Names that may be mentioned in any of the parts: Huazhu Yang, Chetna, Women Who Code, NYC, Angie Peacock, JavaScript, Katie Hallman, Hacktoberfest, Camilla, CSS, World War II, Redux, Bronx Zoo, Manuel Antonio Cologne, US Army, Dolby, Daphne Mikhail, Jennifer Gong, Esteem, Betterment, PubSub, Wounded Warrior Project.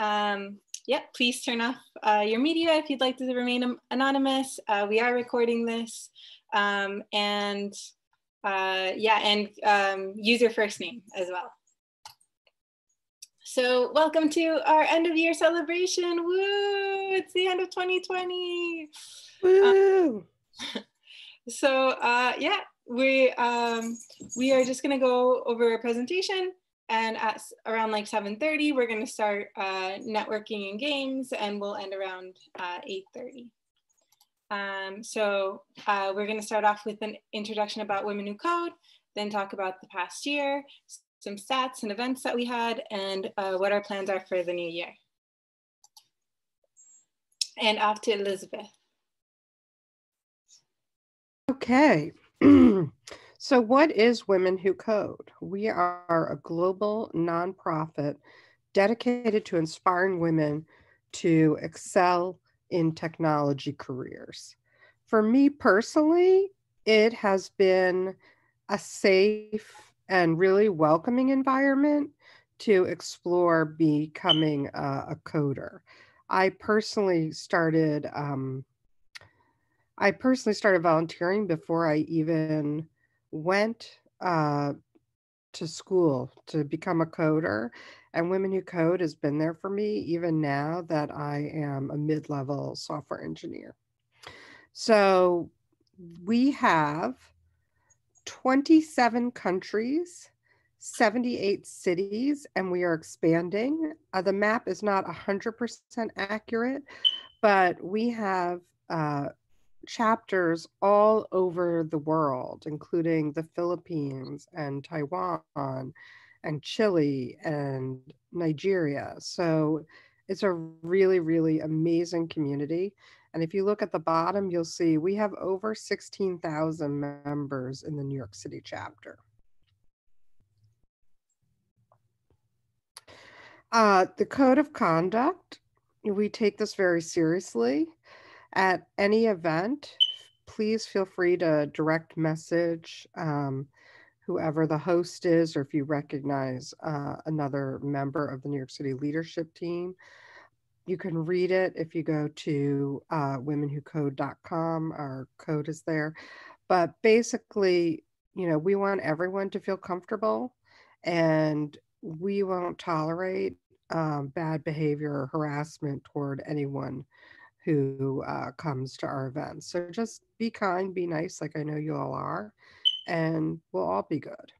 Yeah, please turn off your media if you'd like to remain anonymous. We are recording this. And use your first name as well. So welcome to our end of year celebration. Woo, it's the end of 2020. Woo. Yeah, we are just gonna go over a presentation, and at around like 7:30, we're gonna start networking and games, and we'll end around 8:30. We're going to start off with an introduction about Women Who Code, then talk about the past year, some stats and events that we had, and what our plans are for the new year. And off to Elizabeth. Okay. So what is Women Who Code? We are a global nonprofit dedicated to inspiring women to excel in technology careers. For me personally, it has been a safe and really welcoming environment to explore becoming a coder. I personally started volunteering before I even went to school to become a coder. And Women Who Code has been there for me even now that I am a mid-level software engineer. So we have 27 countries, 78 cities, and we are expanding. The map is not 100% accurate, but we have chapters all over the world, including the Philippines and Taiwan and Chile and Nigeria. So it's a really, really amazing community. And if you look at the bottom, you'll see we have over 16,000 members in the New York City chapter. The code of conduct, we take this very seriously. At any event, please feel free to direct message whoever the host is, or if you recognize another member of the New York City leadership team. You can read it if you go to womenwhocode.com, our code is there. But basically, you know, we want everyone to feel comfortable, and we won't tolerate bad behavior or harassment toward anyone who comes to our events. So just be kind, be nice, like I know you all are, and we'll all be good.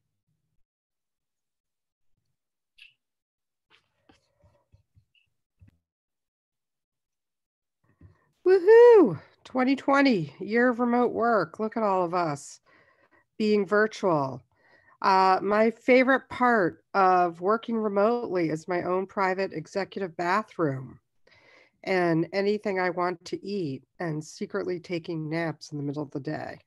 Woohoo! 2020, year of remote work. Look at all of us being virtual. My favorite part of working remotely is my own private executive bathroom, and anything I want to eat, and secretly taking naps in the middle of the day.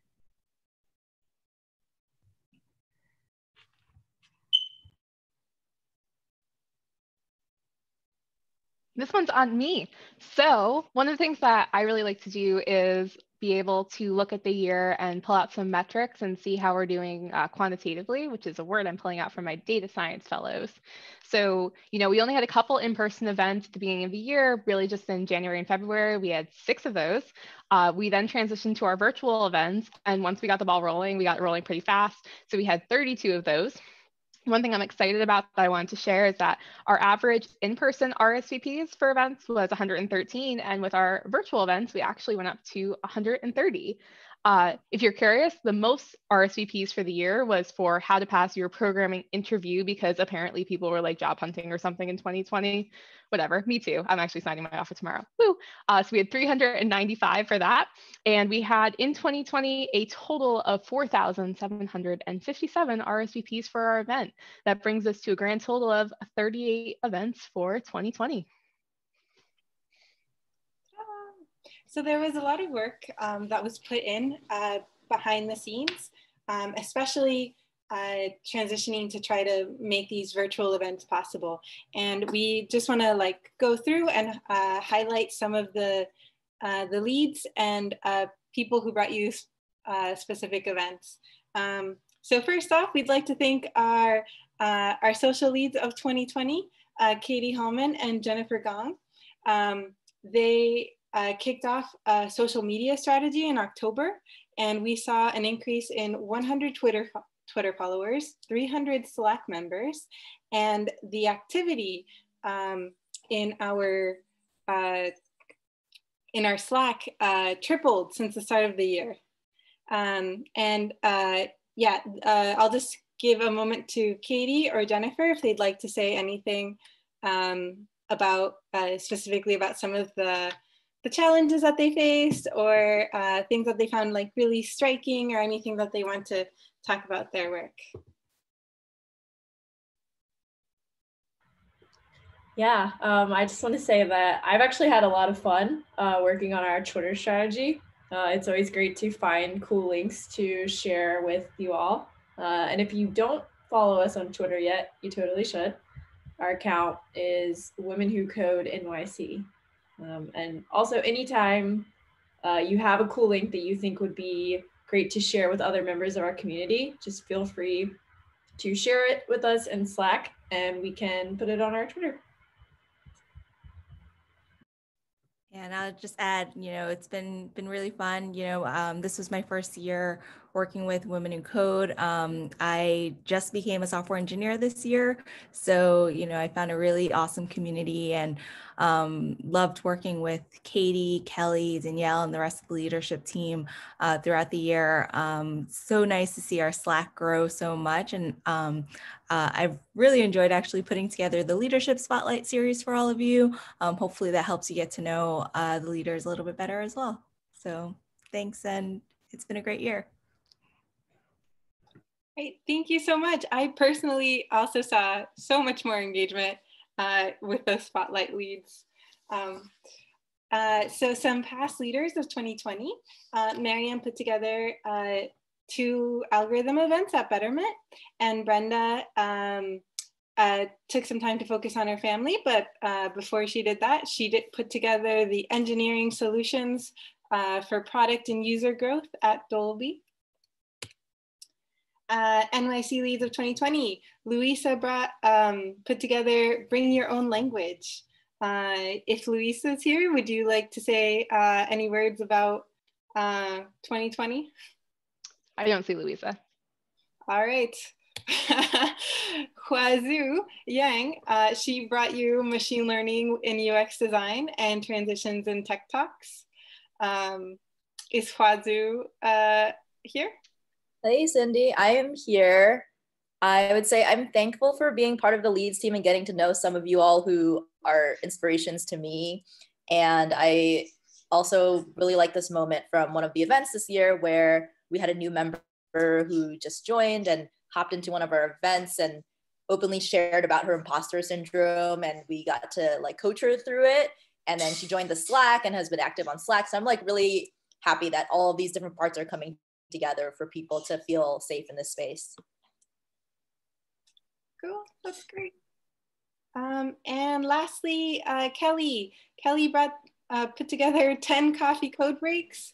This one's on me. So one of the things that I really like to do is be able to look at the year and pull out some metrics and see how we're doing quantitatively, which is a word I'm pulling out from my data science fellows. So, you know, we only had a couple in-person events at the beginning of the year, really just in January and February. We had 6 of those. We then transitioned to our virtual events. And once we got the ball rolling, we got rolling pretty fast. So we had 32 of those. One thing I'm excited about that I wanted to share is that our average in-person RSVPs for events was 113, and with our virtual events, we actually went up to 130. If you're curious, the most RSVPs for the year was for how to pass your programming interview, because apparently people were like job hunting or something in 2020. Whatever, me too. I'm actually signing my offer tomorrow. Woo! So we had 395 for that. And we had in 2020, a total of 4,757 RSVPs for our event. That brings us to a grand total of 38 events for 2020. So there was a lot of work that was put in behind the scenes, especially transitioning to try to make these virtual events possible. And we just want to like go through and highlight some of the leads and people who brought you specific events. So first off, we'd like to thank our social leads of 2020. Katie Hallman and Jennifer Gong. They kicked off a social media strategy in October, and we saw an increase in 100 Twitter followers, 300 Slack members, and the activity in our Slack tripled since the start of the year. I'll just give a moment to Katie or Jennifer if they'd like to say anything specifically about some of the challenges that they faced, or things that they found like really striking, or anything that they want to talk about their work. Yeah, I just want to say that I've actually had a lot of fun working on our Twitter strategy. It's always great to find cool links to share with you all. And if you don't follow us on Twitter yet, you totally should. Our account is Women Who Code NYC. And also anytime you have a cool link that you think would be great to share with other members of our community, just feel free to share it with us in Slack, and we can put it on our Twitter. And I'll just add, you know, it's been really fun. You know, this was my first year working with Women in Code. I just became a software engineer this year. So, you know, I found a really awesome community, and loved working with Katie, Kelly, Danielle, and the rest of the leadership team throughout the year. So nice to see our Slack grow so much. And I've really enjoyed actually putting together the Leadership Spotlight series for all of you. Hopefully that helps you get to know the leaders a little bit better as well. So thanks, and it's been a great year. Great, thank you so much. I personally also saw so much more engagement with those spotlight leads. So some past leaders of 2020, Marianne put together two algorithm events at Betterment, and Brenda took some time to focus on her family, but before she did that, she did put together the engineering solutions for product and user growth at Dolby. NYC Leads of 2020, Luisa put together Bring Your Own Language. If Luisa's here, would you like to say any words about 2020? I don't see Luisa. All right. Huazhu Yang, she brought you machine learning in UX design and transitions in tech talks. Is Huazhu here? Hey, Cindy, I am here. I would say I'm thankful for being part of the Leads team and getting to know some of you all who are inspirations to me. And I also really like this moment from one of the events this year where we had a new member who just joined and hopped into one of our events and openly shared about her imposter syndrome, and we got to like coach her through it. And then she joined the Slack and has been active on Slack. So I'm like really happy that all of these different parts are coming together for people to feel safe in this space. Cool, that's great. And lastly, Kelly put together 10 coffee code breaks.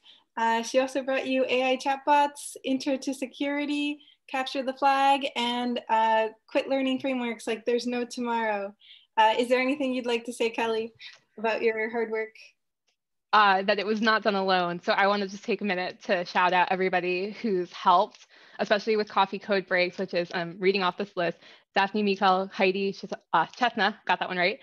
She also brought you AI chatbots, intro to security, capture the flag, and quit learning frameworks like there's no tomorrow. Is there anything you'd like to say, Kelly, about your hard work? That it was not done alone. So I want to just take a minute to shout out everybody who's helped, especially with coffee code breaks, which is reading off this list: Daphne Mikhail, Heidi, Chetna, got that one right,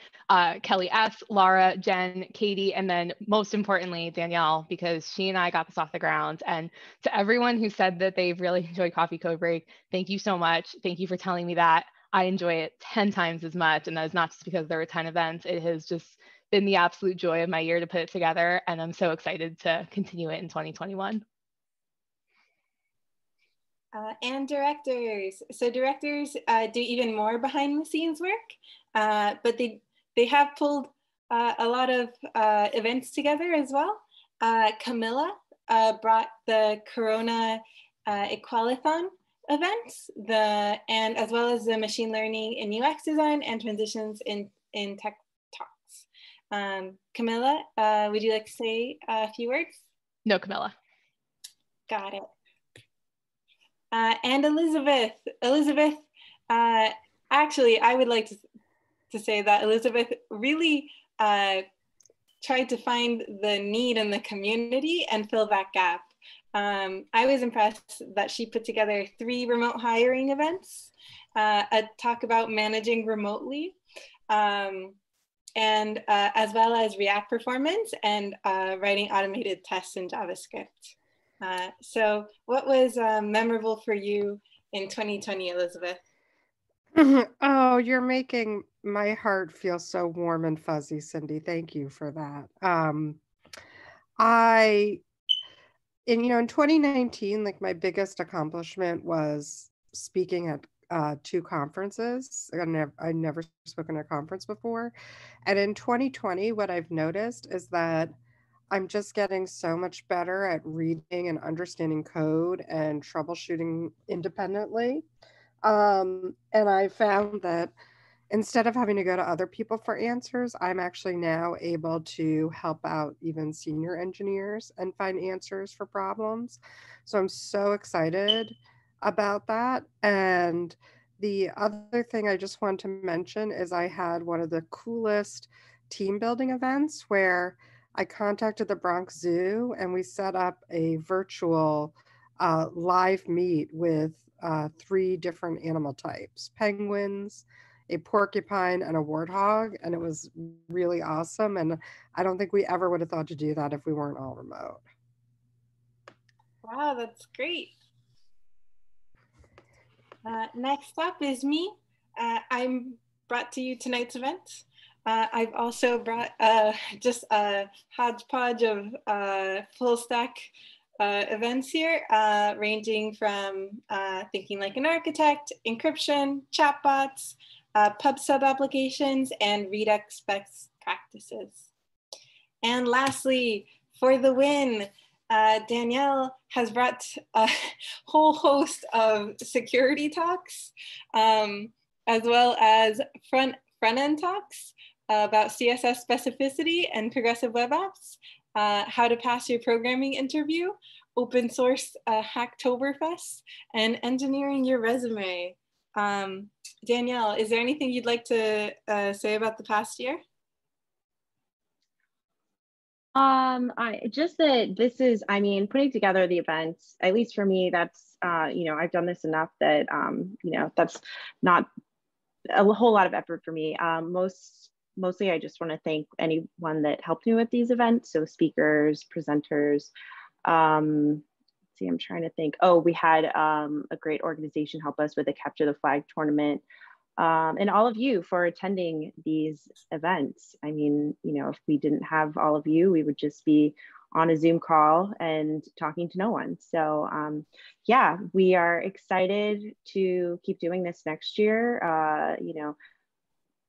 Kelly S, Laura, Jen, Katie, and then most importantly, Danielle, because she and I got this off the ground. And to everyone who said that they've really enjoyed coffee code break, thank you so much. Thank you for telling me that. I enjoy it 10 times as much. And that is not just because there were 10 events. It has just been the absolute joy of my year to put it together, and I'm so excited to continue it in 2021. And directors. So directors do even more behind the scenes work, but they have pulled a lot of events together as well. Camilla brought the Corona Equalathon events, and as well as the machine learning in UX design and transitions in tech. Camilla, would you like to say a few words? No, Camilla. Got it. And Elizabeth, actually, I would like to to say that Elizabeth really tried to find the need in the community and fill that gap. I was impressed that she put together 3 remote hiring events, a talk about managing remotely, and as well as React performance and writing automated tests in JavaScript. So what was memorable for you in 2020, Elizabeth? Oh, you're making my heart feel so warm and fuzzy, Cindy. Thank you for that. In 2019, like, my biggest accomplishment was speaking at 2 conferences. I've never spoken at a conference before. And in 2020, what I've noticed is that I'm just getting so much better at reading and understanding code and troubleshooting independently. And I found that instead of having to go to other people for answers, I'm actually now able to help out even senior engineers and find answers for problems. So I'm so excited about that. And the other thing I just want to mention is I had one of the coolest team building events where I contacted the Bronx Zoo and we set up a virtual live meet with 3 different animal types: penguins, a porcupine, and a warthog. And it was really awesome. And I don't think we ever would have thought to do that if we weren't all remote. Wow, that's great. Next up is me. I'm brought to you tonight's event. I've also brought just a hodgepodge of full stack events here, ranging from thinking like an architect, encryption, chatbots, PubSub applications, and Redux best practices. And lastly, for the win, Danielle has brought a whole host of security talks, as well as front-end talks about CSS specificity and progressive web apps, how to pass your programming interview, open source Hacktoberfest, and engineering your resume. Danielle, is there anything you'd like to say about the past year? Just that this is, putting together the events, at least for me, that's, I've done this enough that, that's not a whole lot of effort for me. Mostly, I just want to thank anyone that helped me with these events. So speakers, presenters, I'm trying to think. Oh, we had a great organization help us with the Capture the Flag tournament, and all of you for attending these events. If we didn't have all of you, we would just be on a Zoom call and talking to no one. So yeah, we are excited to keep doing this next year,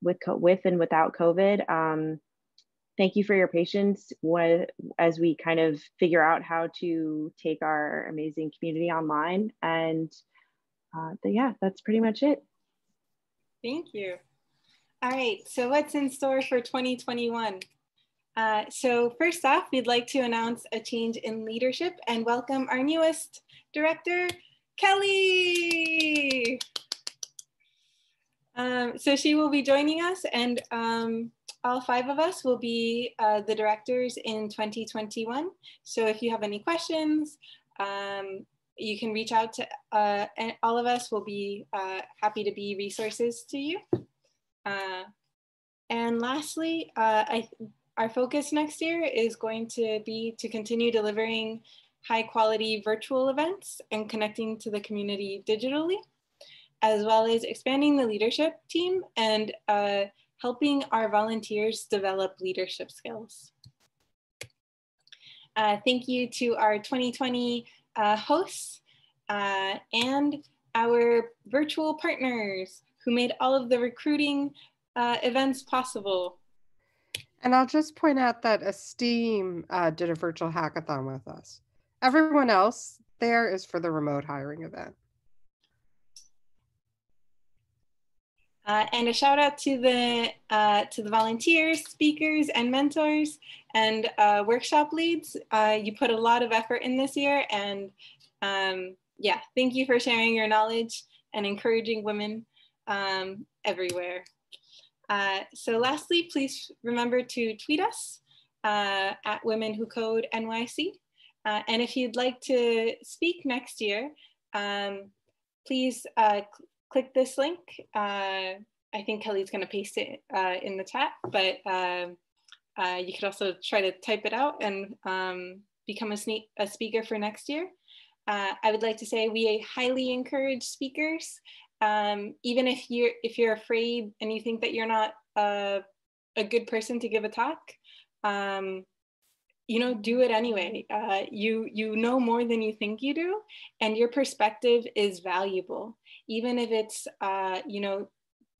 with and without COVID. Thank you for your patience as we kind of figure out how to take our amazing community online. And yeah, that's pretty much it. Thank you. All right, so what's in store for 2021? So first off, we'd like to announce a change in leadership and welcome our newest director, Kelly. So she will be joining us, and all 5 of us will be the directors in 2021. So if you have any questions, you can reach out to and all of us will be happy to be resources to you. And lastly, our focus next year is going to be to continue delivering high quality virtual events and connecting to the community digitally, as well as expanding the leadership team and helping our volunteers develop leadership skills. Thank you to our 2020 hosts and our virtual partners who made all of the recruiting events possible. And I'll just point out that Esteem did a virtual hackathon with us. Everyone else there is for the remote hiring event. And a shout out to the volunteers, speakers, and mentors, and workshop leads. You put a lot of effort in this year, and yeah, thank you for sharing your knowledge and encouraging women everywhere. So lastly, please remember to tweet us at Women Who Code NYC. And if you'd like to speak next year, please click this link. I think Kelly's gonna paste it in the chat, but you could also try to type it out and become a speaker for next year. I would like to say we highly encourage speakers. Even if you're afraid and you think that you're not a good person to give a talk, you know, do it anyway. You know more than you think you do, and your perspective is valuable. Even if it's, you know,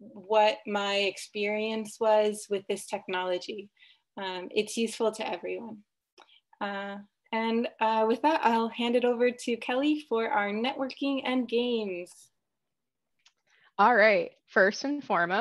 what my experience was with this technology, it's useful to everyone. And with that, I'll hand it over to Kelly for our networking and games. All right, first and foremost,